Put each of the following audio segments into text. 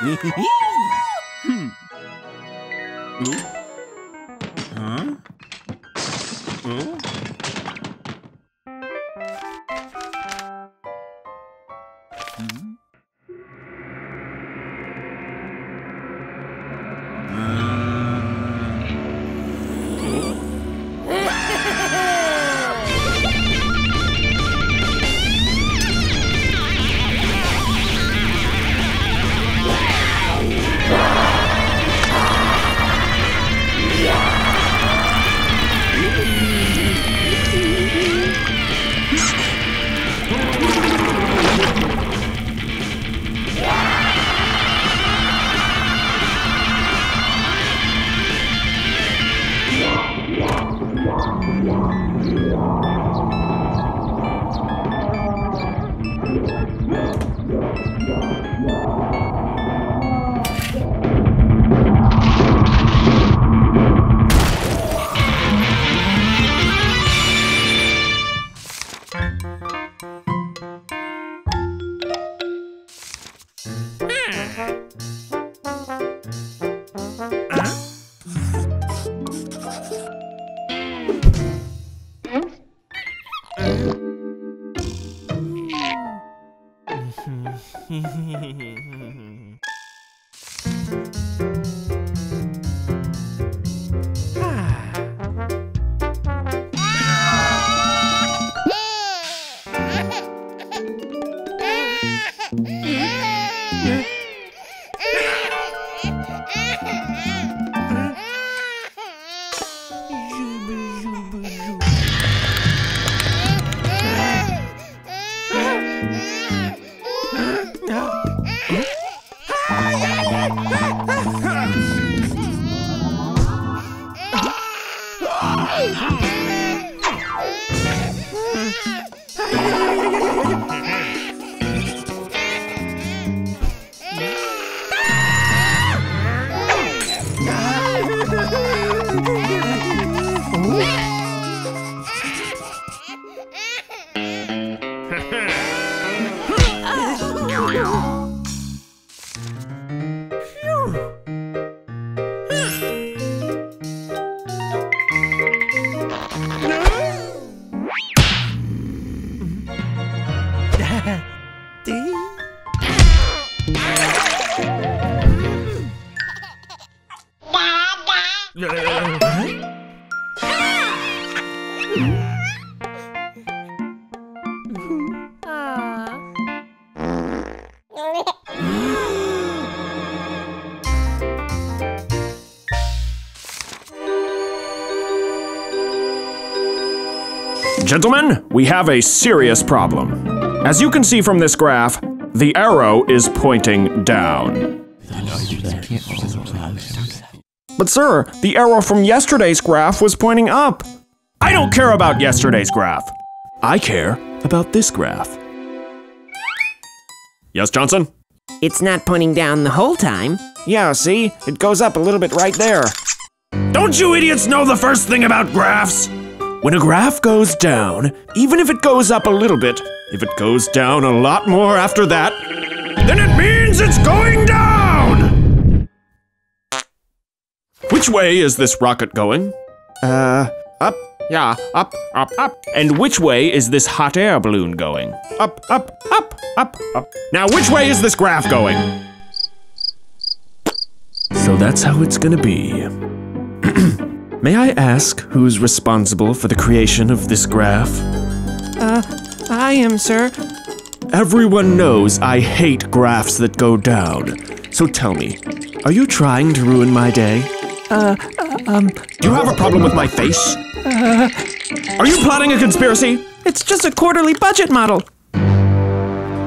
Hmm. Ooh. Huh? Oh. Hmm. Gentlemen, we have a serious problem. As you can see from this graph, the arrow is pointing down. But sir, the arrow from yesterday's graph was pointing up. I don't care about yesterday's graph. I care about this graph. Yes, Johnson? It's not pointing down the whole time. Yeah, see? It goes up a little bit right there. Don't you idiots know the first thing about graphs? When a graph goes down, even if it goes up a little bit, if it goes down a lot more after that, then it means it's going down! Which way is this rocket going? Up, yeah, up, up, up. And which way is this hot air balloon going? Up, up, up, up, up. Now, which way is this graph going? So that's how it's gonna be. May I ask who's responsible for the creation of this graph? I am, sir. Everyone knows I hate graphs that go down. So tell me, are you trying to ruin my day? Do you have a problem with my face? Are you plotting a conspiracy? It's just a quarterly budget model.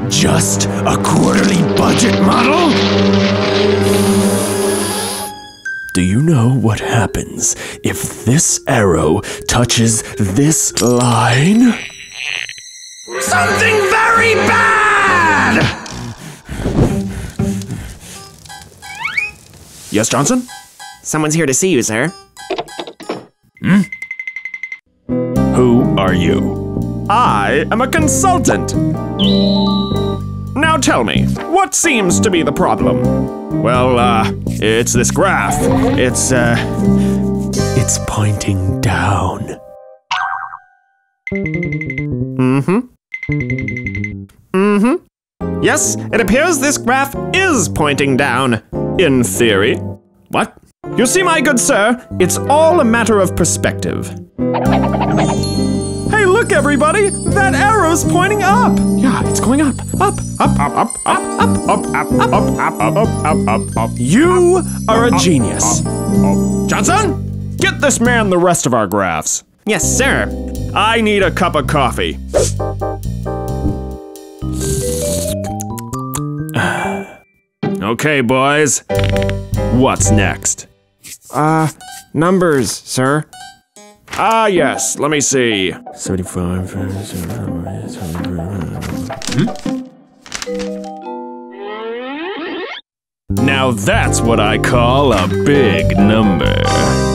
Just a quarterly budget model? Do you know what happens if this arrow touches this line? Something very bad! Yes, Johnson? Someone's here to see you, sir. Hmm? Who are you? I am a consultant. Now tell me, what seems to be the problem? Well, it's this graph. It's pointing down. Yes, it appears this graph is pointing down, in theory. What? You see, my good sir, it's all a matter of perspective. Hey, look, everybody! That arrow's pointing up! Yeah, it's going up, up, up, up, up, up, up, up, up, up, up, up, up, up. You are a genius. Johnson, get this man the rest of our graphs. Yes, sir. I need a cup of coffee. Okay, boys. What's next? Numbers, sir. Ah, yes. Let me see. 75. Now that's what I call a big number.